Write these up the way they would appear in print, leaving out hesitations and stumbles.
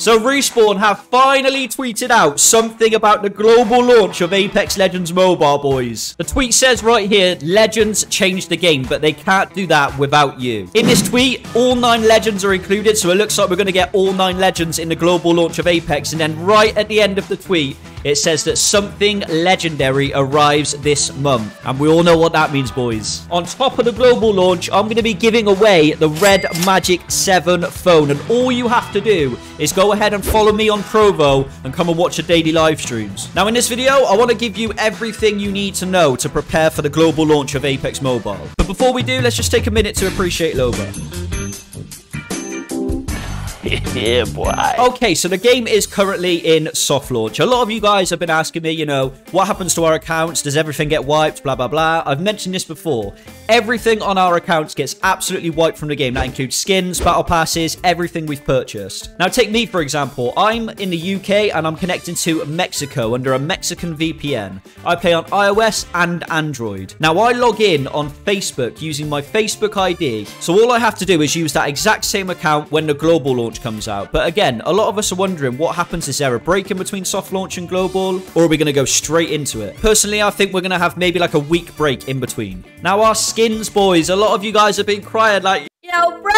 So Respawn have finally tweeted out something about the global launch of Apex Legends Mobile, boys. The tweet says right here, Legends changed the game, but they can't do that without you. In this tweet, all 9 Legends are included, so it looks like we're going to get all 9 Legends in the global launch of Apex. And then right at the end of the tweet, it says that something legendary arrives this month. And we all know what that means, boys. On top of the global launch, I'm going to be giving away the Red Magic 7 phone. And all you have to do is go ahead and follow me on Trovo and come and watch the daily live streams. Now, in this video, I want to give you everything you need to know to prepare for the global launch of Apex Mobile. But before we do, let's just take a minute to appreciate Loba. Yeah, boy. Okay, so the game is currently in soft launch. A lot of you guys have been asking me, you know, what happens to our accounts? Does everything get wiped? Blah, blah, blah. I've mentioned this before. Everything on our accounts gets absolutely wiped from the game. That includes skins, battle passes, everything we've purchased. Now, take me, for example. I'm in the UK and I'm connecting to Mexico under a Mexican VPN. I play on iOS and Android. Now, I log in on Facebook using my Facebook ID. So all I have to do is use that exact same account when the global launch comes out. But again, a lot of us are wondering what happens. Is there a break in between soft launch and global, or are we going to go straight into it? Personally, I think we're going to have maybe like a week break in between. Now, our skins, boys. A lot of you guys have been crying like, yo, bro,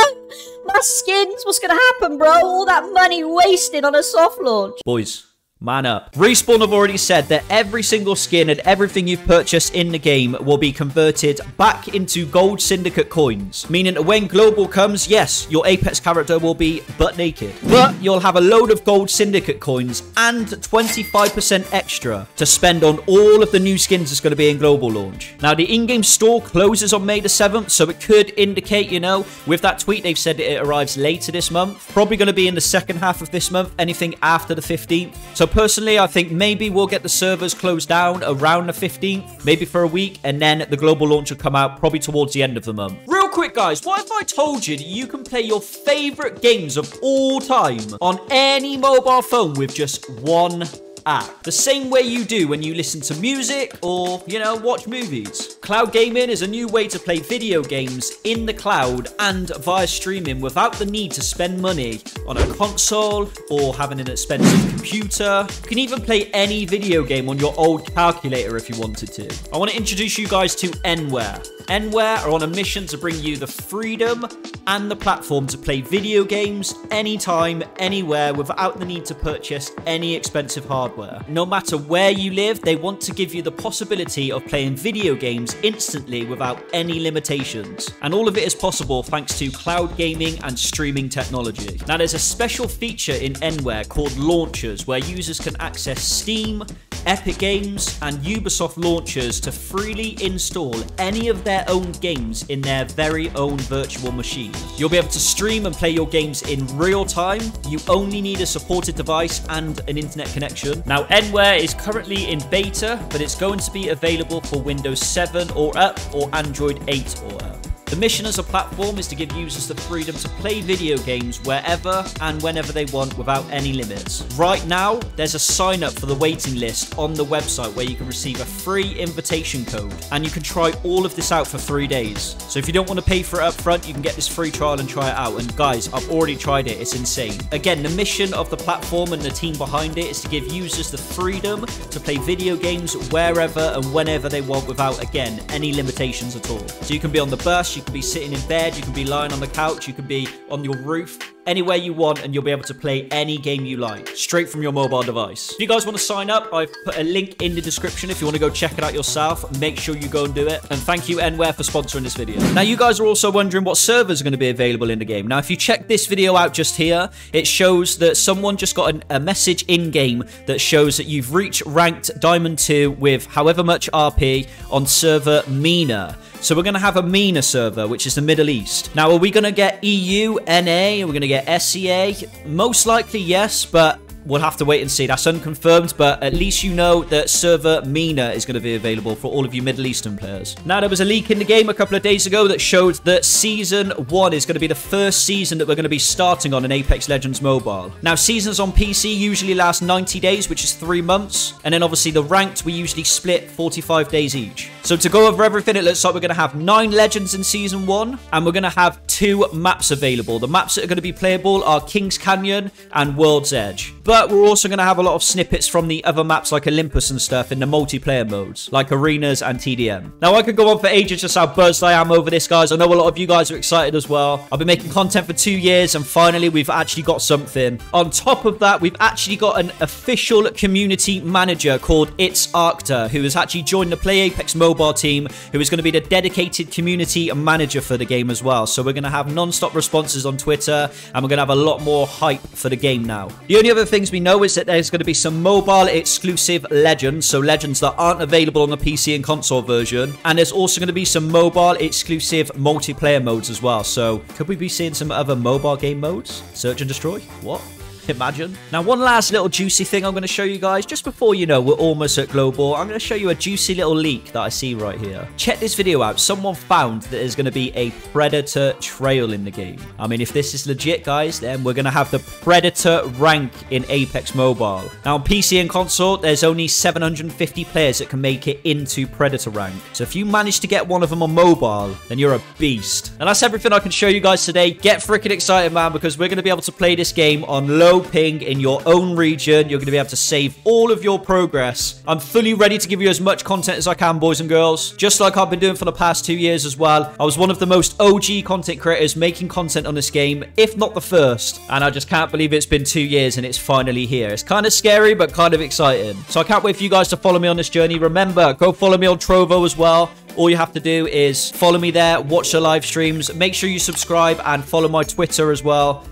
my skins, what's going to happen, bro? All that money wasted on a soft launch. Boys, man up. Respawn have already said that every single skin and everything you've purchased in the game will be converted back into gold syndicate coins. Meaning that when global comes, yes, your Apex character will be butt naked. But you'll have a load of gold syndicate coins and 25% extra to spend on all of the new skins that's going to be in global launch. Now, the in-game store closes on May the 7th, so it could indicate, you know, with that tweet, they've said it arrives later this month. Probably going to be in the second half of this month, anything after the 15th. So personally, I think maybe we'll get the servers closed down around the 15th, maybe for a week, and then the global launch will come out probably towards the end of the month. Real quick, guys, what if I told you that you can play your favorite games of all time on any mobile phone with just one app? The same way you do when you listen to music or, you know, watch movies. Cloud gaming is a new way to play video games in the cloud and via streaming without the need to spend money on a console or having an expensive computer. You can even play any video game on your old calculator if you wanted to. I want to introduce you guys to Nware. Nware are on a mission to bring you the freedom and the platform to play video games anytime, anywhere, without the need to purchase any expensive hardware. No matter where you live, they want to give you the possibility of playing video games instantly without any limitations. And all of it is possible thanks to cloud gaming and streaming technology. Now, there's a special feature in Nware called launchers, where users can access Steam, Epic Games and Ubisoft launchers to freely install any of their own games in their very own virtual machine. You'll be able to stream and play your games in real time. You only need a supported device and an internet connection. Now, Nware is currently in beta, but it's going to be available for Windows 7 or up, or Android 8 or up. The mission as a platform is to give users the freedom to play video games wherever and whenever they want without any limits. Right now, there's a sign up for the waiting list on the website where you can receive a free invitation code, and you can try all of this out for 3 days. So if you don't want to pay for it up front, you can get this free trial and try it out. And guys, I've already tried it. It's insane. Again, the mission of the platform and the team behind it is to give users the freedom to play video games wherever and whenever they want without, again, any limitations at all. So you can be on the bus, you can be sitting in bed, you can be lying on the couch, you can be on your roof, anywhere you want, and you'll be able to play any game you like, straight from your mobile device. If you guys want to sign up, I've put a link in the description. If you want to go check it out yourself, make sure you go and do it. And thank you, Nware, for sponsoring this video. Now, you guys are also wondering what servers are going to be available in the game. Now, if you check this video out just here, it shows that someone just got a message in-game that shows that you've reached ranked Diamond 2 with however much RP on server MENA. So we're going to have a MENA server, which is the Middle East. Now, are we going to get EU, NA? Are we going to get SEA? Most likely, yes, but we'll have to wait and see. That's unconfirmed, but at least you know that server MENA is going to be available for all of you Middle Eastern players. Now, there was a leak in the game a couple of days ago that showed that Season 1 is going to be the first season that we're going to be starting on in Apex Legends Mobile. Now, seasons on PC usually last 90 days, which is 3 months. And then, obviously, the ranked, we usually split 45 days each. So to go over everything, it looks like we're going to have 9 legends in Season 1, and we're going to have 2 maps available. The maps that are going to be playable are King's Canyon and World's Edge. But we're also going to have a lot of snippets from the other maps like Olympus and stuff in the multiplayer modes, like Arenas and TDM. Now, I could go on for ages just how buzzed I am over this, guys. I know a lot of you guys are excited as well. I've been making content for 2 years, and finally, we've actually got something. On top of that, we've actually got an official community manager called It's Arcta, who has actually joined the Play Apex Mobile team, who is going to be the dedicated community manager for the game as well. So we're going to have non-stop responses on Twitter, and we're going to have a lot more hype for the game now. The only other things we know is that there's going to be some mobile exclusive legends, so legends that aren't available on the PC and console version, and there's also going to be some mobile exclusive multiplayer modes as well. So could we be seeing some other mobile game modes? Search and destroy? What? Imagine. Now, one last little juicy thing I'm going to show you guys just before, you know, we're almost at global. I'm going to show you a juicy little leak that I see right here. Check this video out. Someone found that there's going to be a Predator trail in the game. I mean, if this is legit, guys, then we're going to have the Predator rank in Apex Mobile. Now, on PC and console, there's only 750 players that can make it into Predator rank. So if you manage to get one of them on mobile, then you're a beast. And that's everything I can show you guys today. Get freaking excited, man, because we're going to be able to play this game on low ping in your own region. You're going to be able to save all of your progress. I'm fully ready to give you as much content as I can, boys and girls, just like I've been doing for the past 2 years as well. I was one of the most OG content creators making content on this game, if not the first, and I just can't believe it's been 2 years and it's finally here. It's kind of scary, but kind of exciting. So I can't wait for you guys to follow me on this journey. Remember, go follow me on Trovo as well. All you have to do is follow me there, watch the live streams, make sure you subscribe and follow my Twitter as well.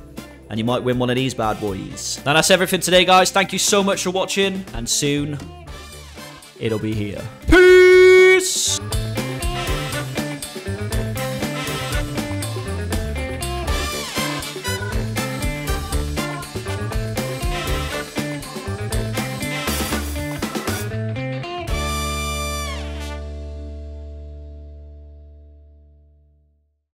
And you might win one of these bad boys. And that's everything today, guys. Thank you so much for watching. And soon, it'll be here. Peace!